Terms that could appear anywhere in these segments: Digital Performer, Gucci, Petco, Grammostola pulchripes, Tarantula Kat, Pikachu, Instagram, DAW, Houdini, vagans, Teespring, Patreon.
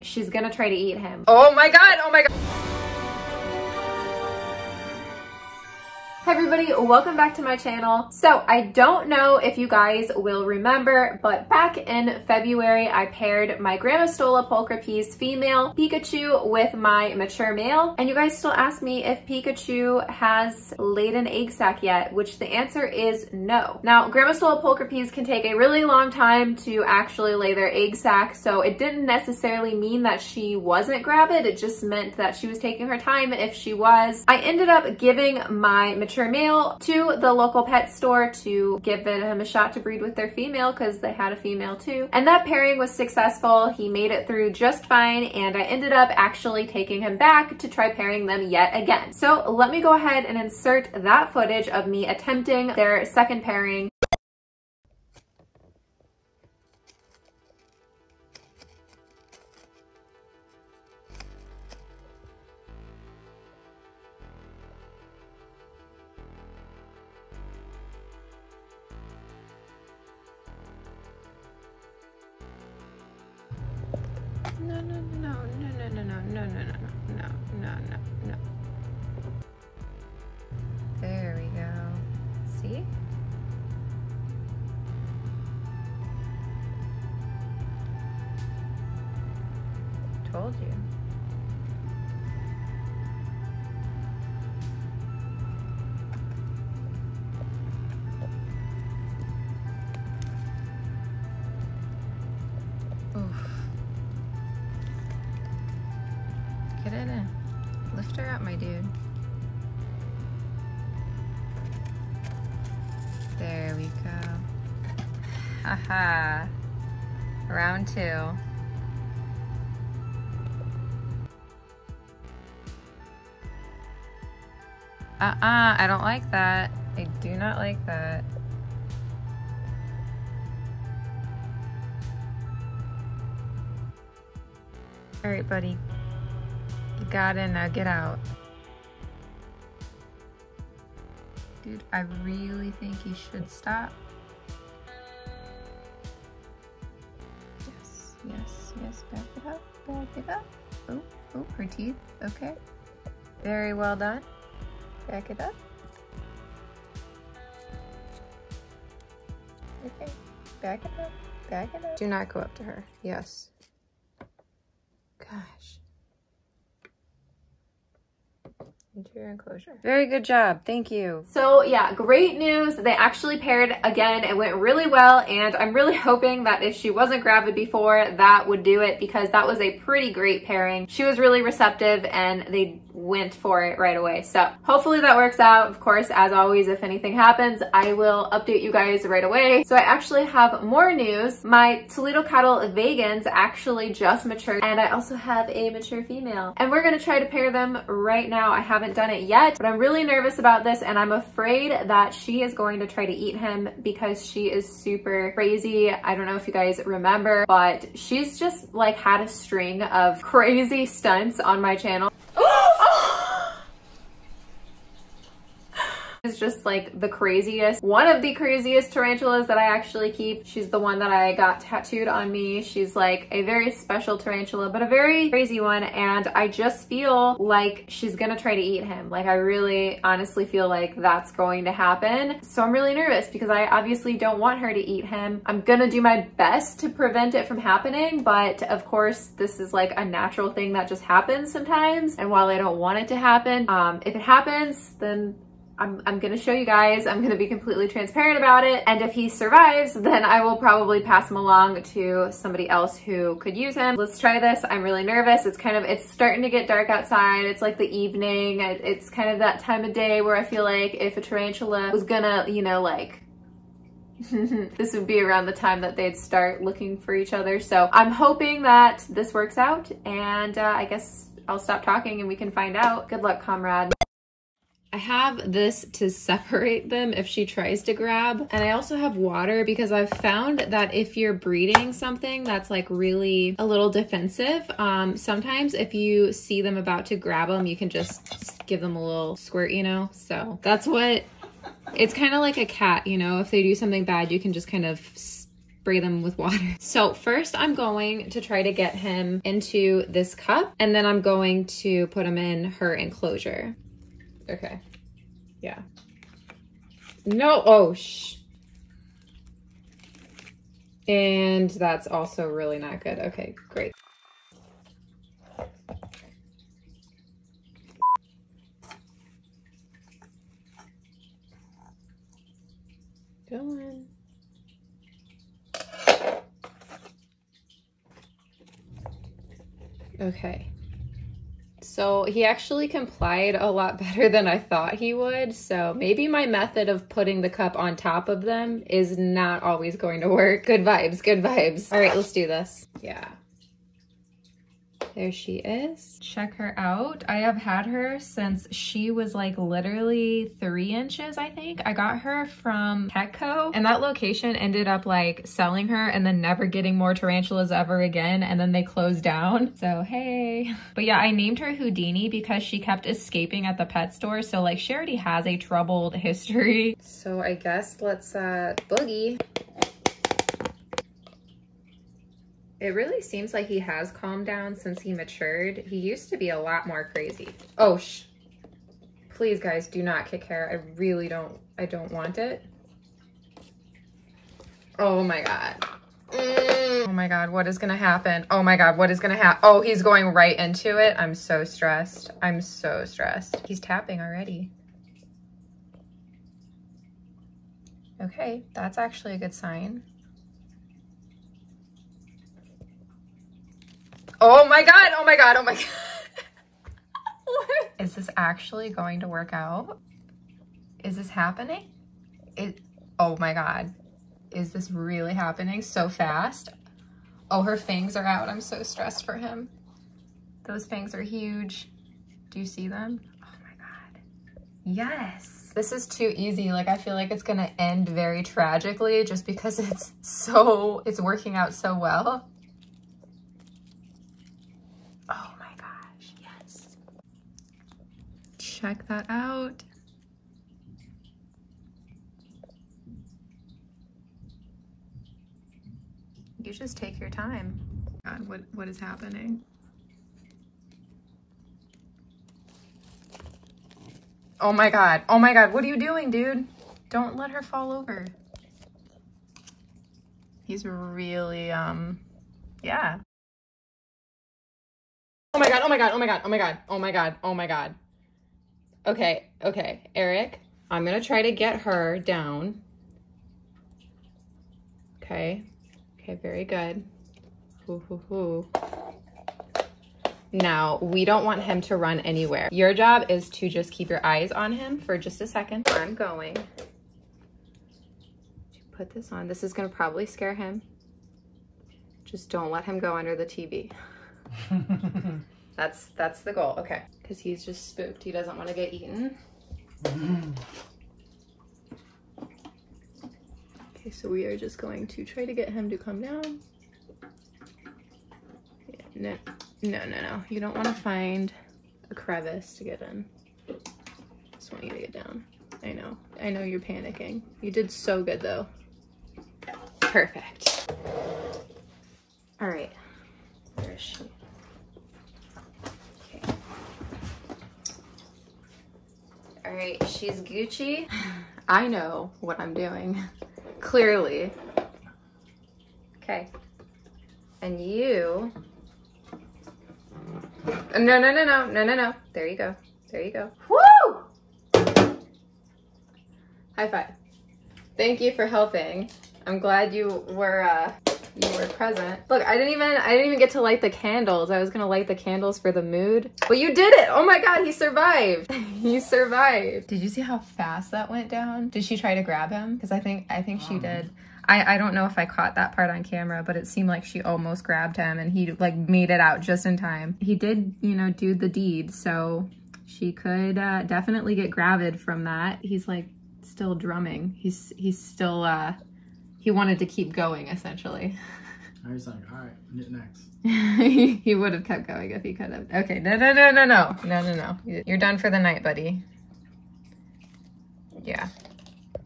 She's gonna try to eat him. Oh my god, oh my god. Hi everybody, welcome back to my channel. So I don't know if you guys will remember, but back in February, I paired my Grammostola pulchripes female Pikachu with my mature male. And you guys still ask me if Pikachu has laid an egg sac yet, which the answer is no. Now, Grammostola pulchripes can take a really long time to actually lay their egg sac. So it didn't necessarily mean that she wasn't gravid. It just meant that she was taking her time if she was. I ended up giving my mature male to the local pet store to give him a shot to breed with their female because they had a female too. And that pairing was successful. He made it through just fine, and I ended up actually taking him back to try pairing them yet again. So let me go ahead and insert that footage of me attempting their second pairing. No. There we go. See? Told you. Oof. Get it in. Lift her up, my dude. There we go. Haha. Round two. I don't like that. I do not like that. All right, buddy. You got in, now get out. Dude, I really think you should stop. Yes, yes, yes, back it up, back it up. Oh, oh, her teeth, okay. Very well done. Back it up. Okay, back it up, back it up. Do not go up to her, yes. Gosh. Into your enclosure. Very good job. Thank you. So yeah, great news. They actually paired again. It went really well, and I'm really hoping that if she wasn't gravid before, that would do it, because that was a pretty great pairing. She was really receptive and they went for it right away. So hopefully that works out. Of course, as always, if anything happens, I will update you guys right away. So I actually have more news. My tarantulakat vegans actually just matured, and I also have a mature female, and we're going to try to pair them right now. I haven't done it yet, but I'm really nervous about this, and I'm afraid that she is going to try to eat him because she is super crazy. I don't know if you guys remember, but she's just like had a string of crazy stunts on my channel. Is just like the craziest, one of the craziest tarantulas that I actually keep. She's the one that I got tattooed on me. She's like a very special tarantula, but a very crazy one, and I just feel like she's gonna try to eat him. Like I really honestly feel like that's going to happen. So I'm really nervous because I obviously don't want her to eat him. I'm gonna do my best to prevent it from happening, but of course this is like a natural thing that just happens sometimes, and while I don't want it to happen, if it happens, then I'm gonna show you guys. I'm gonna be completely transparent about it. And if he survives, then I will probably pass him along to somebody else who could use him. Let's try this. I'm really nervous. It's starting to get dark outside. It's like the evening. It's kind of that time of day where I feel like if a tarantula was gonna, you know, like, this would be around the time that they'd start looking for each other. So I'm hoping that this works out, and I guess I'll stop talking and we can find out. Good luck, comrade. I have this to separate them if she tries to grab, and I also have water because I've found that if you're breeding something that's like really a little defensive, sometimes if you see them about to grab them, you can just give them a little squirt, you know? So that's what, it's kind of like a cat, you know? If they do something bad, you can just kind of spray them with water. So first I'm going to try to get him into this cup, and then I'm going to put him in her enclosure. Okay. Yeah. No. Oh, shh. And that's also really not good. Okay, great. Go on. Okay. So he actually complied a lot better than I thought he would. So maybe my method of putting the cup on top of them is not always going to work. Good vibes, good vibes. All right, let's do this. Yeah. There she is. Check her out. I have had her since she was like literally 3 inches, I think. I got her from Petco, and that location ended up like selling her and then never getting more tarantulas ever again, and then they closed down. So hey. But yeah, I named her Houdini because she kept escaping at the pet store. So like she already has a troubled history. So I guess let's boogie. It really seems like he has calmed down since he matured. He used to be a lot more crazy. Oh, shh. Please, guys, do not kick hair. I really don't. I don't want it. Oh, my God. Oh, my God. What is going to happen? Oh, my God. What is going to happen? Oh, he's going right into it. I'm so stressed. I'm so stressed. He's tapping already. Okay, that's actually a good sign. Oh my God, oh my God, oh my God. Is this actually going to work out? Is this happening? Oh my God. Is this really happening so fast? Oh, her fangs are out. I'm so stressed for him. Those fangs are huge. Do you see them? Oh my God. Yes. This is too easy. Like I feel like it's gonna end very tragically just because it's working out so well. Check that out. You just take your time. God, what is happening? Oh my God. Oh my God. What are you doing, dude? Don't let her fall over. He's really, yeah. Oh my God. Oh my God. Oh my God. Oh my God. Oh my God. Oh my God. Okay, okay, Eric, I'm gonna try to get her down. Okay, okay, very good. Hoo, hoo, hoo. Now, we don't want him to run anywhere. Your job is to just keep your eyes on him for just a second. I'm going to put this on. This is gonna probably scare him. Just don't let him go under the TV. That's the goal, okay. Because he's just spooked. He doesn't want to get eaten. Okay, so we are just going to try to get him to come down. Yeah, no. You don't want to find a crevice to get in. Just want you to get down. I know you're panicking. You did so good though. Perfect. All right, where is she? All right, she's Gucci. I know what I'm doing, clearly. Okay, and you. No. There you go. Woo! High five. Thank you for helping. I'm glad you were present. Look, I didn't even get to light the candles. I was gonna light the candles for the mood. But you did it! Oh my God, he survived! He survived. Did you see how fast that went down? Did she try to grab him? Because I think she did. I don't know if I caught that part on camera, but it seemed like she almost grabbed him and he like made it out just in time. He did, you know, do the deed, so she could definitely get grabbed from that. He's like still drumming. He's still he wanted to keep going, essentially. I was like, all right, next. He would have kept going if he could have. Okay, no. You're done for the night, buddy. Yeah.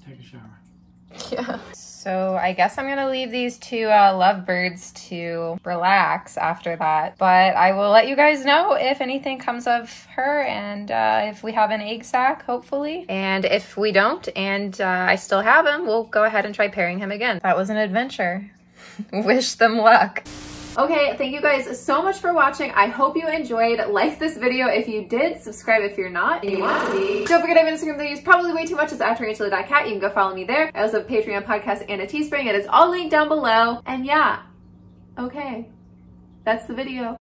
Take a shower. Yeah. So I guess I'm gonna leave these two lovebirds to relax after that. But I will let you guys know if anything comes of her, and if we have an egg sac, hopefully. And if we don't, and I still have him, we'll go ahead and try pairing him again. That was an adventure. Wish them luck. Okay, thank you guys so much for watching. I hope you enjoyed. Like this video if you did, subscribe if you're not, and you want to be. Don't forget I have Instagram that I use probably way too much. It's @tarantulakat. You can go follow me there. I also have Patreon, podcast, and a Teespring. It is all linked down below. And yeah, okay, that's the video.